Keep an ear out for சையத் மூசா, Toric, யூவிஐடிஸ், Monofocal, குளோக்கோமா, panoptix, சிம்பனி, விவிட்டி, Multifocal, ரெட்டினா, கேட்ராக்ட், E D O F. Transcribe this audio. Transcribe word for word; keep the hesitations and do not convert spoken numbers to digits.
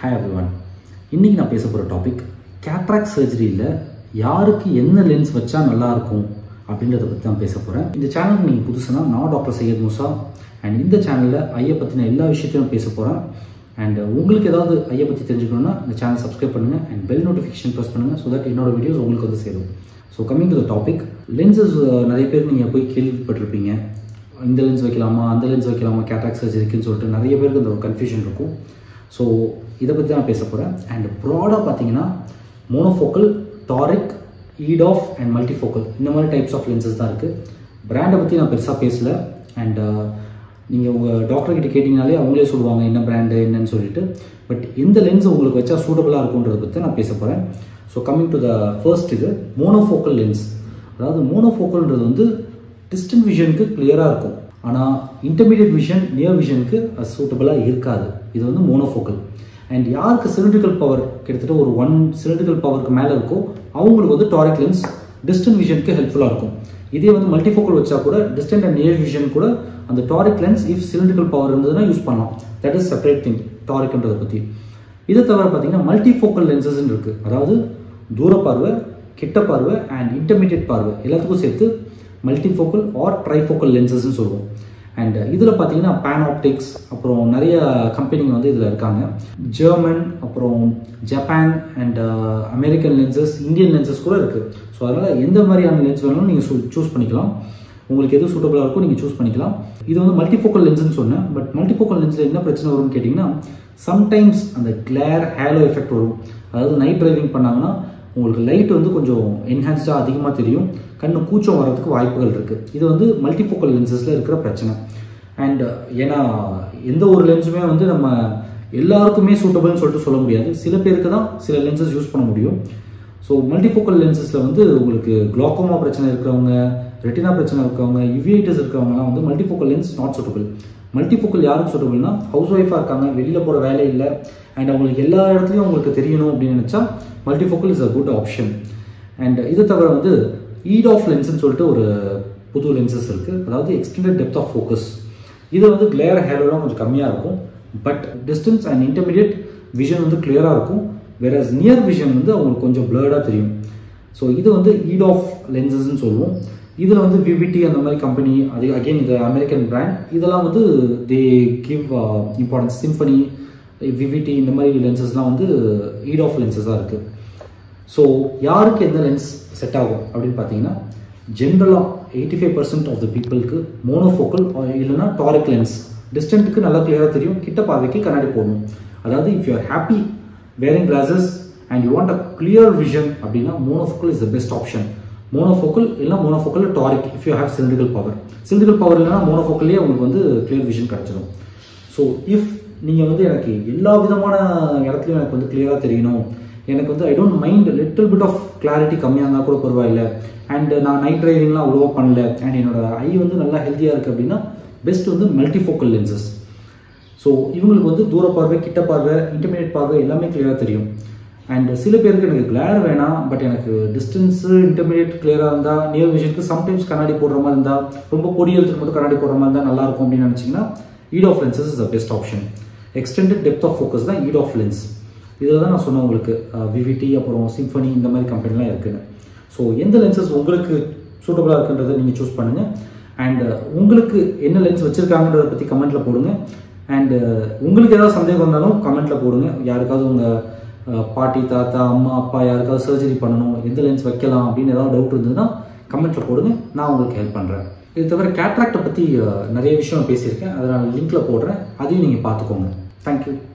Hi everyone. Today I will talk about cataract surgery. யாருக்கு என்ன lens வச்சா நல்லா இருக்கும் அப்படிங்கறத பத்தி தான் பேசப் போறேன். இந்த சேனலுக்கு நீங்க புதுசுனா நான் டாக்டர் சையத் மூசா and இந்த சேனல்ல ஐய பத்தின எல்லா விஷயத்தையும் பேசப் போறேன். And உங்களுக்கு ஏதாவது ஐய பத்தி தெரிஞ்சுக்கணும்னா இந்த சேனலை subscribe பண்ணுங்க and bell notification press பண்ணுங்க so that என்னோட வீடியோஸ் உங்களுக்கு வந்து சேரும். So coming to the topic, lenses நிறைய பேர் நீங்க போய் கேள்விப்பட்டிருப்பீங்க. இந்த லென்ஸ் வைக்கலாமா அந்த லென்ஸ் வைக்கலாமா கேட்ராக்ட் சர்ஜரிக்குன்னு சொல்லிட்டு நிறைய பேருக்கு அந்த கன்ஃபியூஷன் இருக்கும். So இத பத்தி நான் பேசப் போறேன். And broad-ஆ பாத்தீங்கன்னா monofocal, Toric, E D O F and Multifocal. இந்த மாதிரி types of lenses தான் இருக்கு. பிராண்டை பற்றி நான் பெருசாக பேசலை. அண்ட் நீங்கள் உங்கள் டாக்டர்கிட்ட கேட்டிங்கனாலே அவங்களே சொல்லுவாங்க என்ன பிராண்டு என்னன்னு சொல்லிட்டு. பட் இந்த லென்ஸ் உங்களுக்கு வச்சா சூட்டபுளாக இருக்குன்றதை பற்றி நான் பேச போகிறேன். So coming to the first, இது மோனோஃபோக்கல் லென்ஸ். அதாவது மோனோஃபோக்கல்ன்றது வந்து டிஸ்டன்ட் விஷனுக்கு கிளியராக இருக்கும், ஆனால் இன்டர்மீடியட் விஷன் நியர் விஷனுக்கு அது சூட்டபுளாக இருக்காது. இது வந்து மோனோஃபோக்கல். அண்ட் யாருக்கு சிலிண்ட்ரிக்கல் பவர் கிட்டத்தட்ட ஒரு ஒன் சிலிண்ட்ரிக்கல் பவருக்கு மேலே இருக்கோ அவங்களுக்கு வந்து டாரிக் லென்ஸ் டிஸ்டன்ட் விஷனுக்கு ஹெல்ப்ஃபுல்லாக இருக்கும். இதே வந்து மல்டிஃபோக்கல் வச்சா கூட டிஸ்டன்ட் அண்ட் நியர் விஷன் கூட அந்த toric lens if cylindrical power இருந்ததுன்னா யூஸ் பண்ணலாம். தட் இஸ் செப்பரேட் திங் டாரிக்ன்றதை பற்றி. இதை தவிர பார்த்தீங்கன்னா மல்டிஃபோக்கல் லென்சஸ்ன்னு இருக்குது. அதாவது தூர பார்வை, கிட்ட பார்வை அண்ட் இன்டர்மீடியட் பார்வை எல்லாத்துக்கும் சேர்த்து மல்டிஃபோக்கல் ஆர் ட்ரைஃபோக்கல் லென்சஸ்ன்னு சொல்லுவோம். அண்ட் இதில் பார்த்தீங்கன்னா பேன் ஆப்டிக்ஸ் அப்புறம் நிறைய கம்பெனிங்க வந்து இதில் இருக்காங்க. ஜெர்மன் அப்புறம் Japan and American lenses, Indian lenses கூட இருக்குது. ஸோ அதனால் எந்த மாதிரியான லென்ஸ் வேணாலும் நீங்கள் சூஸ் பண்ணிக்கலாம். உங்களுக்கு எது சூட்டபுளாக இருக்கோ நீங்கள் சூஸ் பண்ணிக்கலாம். இது வந்து மல்டிஃபோக்கல் லென்ஸ்ன்னு சொன்னேன். பட் மல்டிஃபோக்கல் லென்ஸில் என்ன பிரச்சனை வரும்னு கேட்டிங்கன்னா சம்டைம்ஸ் அந்த கிளேர் ஹேலோ எஃபெக்ட் வரும். அதாவது நைட் டிரைவிங் பண்ணாங்கன்னா உங்களுக்கு லைட் வந்து கொஞ்சம் என்ஹான்ஸ்டாக அதிகமாக தெரியும், கண்ணு கூச்சம் வர்றதுக்கு வாய்ப்புகள் இருக்குது. இது வந்து மல்டிஃபோக்கல் லென்சஸில் இருக்கிற பிரச்சனை. அண்ட் ஏன்னா எந்த ஒரு லென்ஸுமே வந்து நம்ம எல்லாருக்குமே சூட்டபுள்னு சொல்லிட்டு சொல்ல முடியாது. சில பேருக்கு தான் சில லென்சஸ் யூஸ் பண்ண முடியும். ஸோ மல்டிஃபோக்கல் லென்சஸில் வந்து உங்களுக்கு குளோக்கோமா பிரச்சனை இருக்கிறவங்க, ரெட்டினா பிரச்சனை இருக்கிறவங்க, யூவிஐடிஸ் இருக்கிறவங்கலாம் வந்து multifocal lens not suitable. Multifocal யாருக்கு சூட்டபுள்னா ஹவுஸ் ஒய்ஃபாக இருக்காங்க, வெளியில் போகிற வேலை இல்லை அண்ட் அவங்களுக்கு எல்லா இடத்துலையும் உங்களுக்கு தெரியணும் அப்படின்னு நினச்சா multifocal is a good option. And இதை தவிர வந்து E D O F லென்ஸ்ன்னு சொல்லிட்டு ஒரு புது லென்சஸ் இருக்குது. அதாவது எக்ஸ்டெண்டட் டெப்த் ஆஃப் ஃபோக்கஸ். இது வந்து கிளியர் ஹேலோலாம் கொஞ்சம் கம்மியாக இருக்கும், but distance and intermediate vision வந்து கிளியராக இருக்கும். வேறஸ் நியர் விஷன் வந்து அவங்களுக்கு கொஞ்சம் பிளர்டாக தெரியும். ஸோ இது வந்து E D O F லென்சஸ்ன்னு சொல்லுவோம். இதில் வந்து விவிட்டி அந்த மாதிரி கம்பெனி, அது அகெயின் இது அமெரிக்கன் பிராண்ட், இதெல்லாம் வந்து they give importance. சிம்பனி, விவிட்டி இந்த மாதிரி லென்சஸ்லாம் வந்து E D O F லென்சஸாக இருக்குது. ஸோ யாருக்கு எந்த லென்ஸ் செட் ஆகும் அப்படின்னு பார்த்தீங்கன்னா ஜென்ரலாக eighty five percent of the பீப்புளுக்கு மோனோஃபோக்கல் இல்லைனா டாரிக் லென்ஸ். டிஸ்டன்ட்டுக்கு நல்லா கிளியராக தெரியும், கிட்ட பார்வைக்கு கண்ணாடி போடணும். அதாவது if you are happy wearing glasses and you want a clear vision அப்படின்னா monofocal is the best option. Monofocal இல்லைனா monofocal toric if you have cylindrical power. Cylindrical power இல்லைனா மோனோஃபோக்கல்லேயே உங்களுக்கு வந்து கிளியர் விஷன் கிடச்சிடும். ஸோ இஃப் நீங்கள் வந்து எனக்கு எல்லா விதமான இடத்துலையும் எனக்கு வந்து கிளியராக தெரியணும், எனக்கு வந்து I don't mind little bit of clarity கம்மியாக இருந்தால் கூட பரவாயில்லை அண்ட் நான் நைட் ட்ரைவிங்லாம் அவ்வளோவா பண்ணல அண்ட் என்னோட ஐ வந்து நல்லா ஹெல்த்தியாக இருக்குது அப்படின்னா பெஸ்ட் வந்து மல்டிஃபோக்கல் லென்சஸ். ஸோ இவங்களுக்கு வந்து தூர பார்வை, கிட்ட பார்வை, இன்டர்மீடியட் பார்வை எல்லாமே கிளியராக தெரியும். அண்ட் சில பேருக்கு எனக்கு கிளியர் வேணாம், பட் எனக்கு டிஸ்டன்ஸு இன்டர்மீடியட் கிளியராக இருந்தால், நியர் விஷனுக்கு சம்டைம்ஸ் கண்ணாடி போடுற மாதிரி இருந்தால், ரொம்ப பொடியத்துக்கு மட்டும் கண்ணாடி போடுற மாதிரி இருந்தால் நல்லாயிருக்கும் அப்படின்னு நினச்சிங்கன்னா E D O F lenses is the best option. Extended depth of focus தான் E D O F lens. இதில் தான் நான் சொன்னேன் உங்களுக்கு விவிடி அப்புறம் சிம்பனி இந்த மாதிரி கம்பெனிலாம் இருக்குன்னு. ஸோ எந்த லென்சஸ் உங்களுக்கு சூட்டபுளாக இருக்குன்றதை நீங்கள் சூஸ் பண்ணுங்கள். அண்டு உங்களுக்கு என்ன லென்ஸ் வச்சுருக்காங்கன்றதை பற்றி கமெண்ட்டில் போடுங்க. அண்டு உங்களுக்கு ஏதாவது சந்தேகம் இருந்தாலும் கமெண்ட்டில் போடுங்க. யாருக்காவது உங்கள் பாட்டி, தாத்தா, அம்மா, அப்பா யாருக்காவது சர்ஜரி பண்ணணும், எந்த லென்ஸ் வைக்கலாம் அப்படின்னு ஏதாவது டவுட் இருந்ததுன்னா கமெண்ட்டில் போடுங்க, நான் உங்களுக்கு ஹெல்ப் பண்ணுறேன். இது தவிர கேட்ராக்டை பற்றி நிறைய விஷயம் பேசியிருக்கேன், அதை நான் லிங்க்கில் போடுறேன், அதையும் நீங்கள் பார்த்துக்கோங்க. தேங்க்யூ.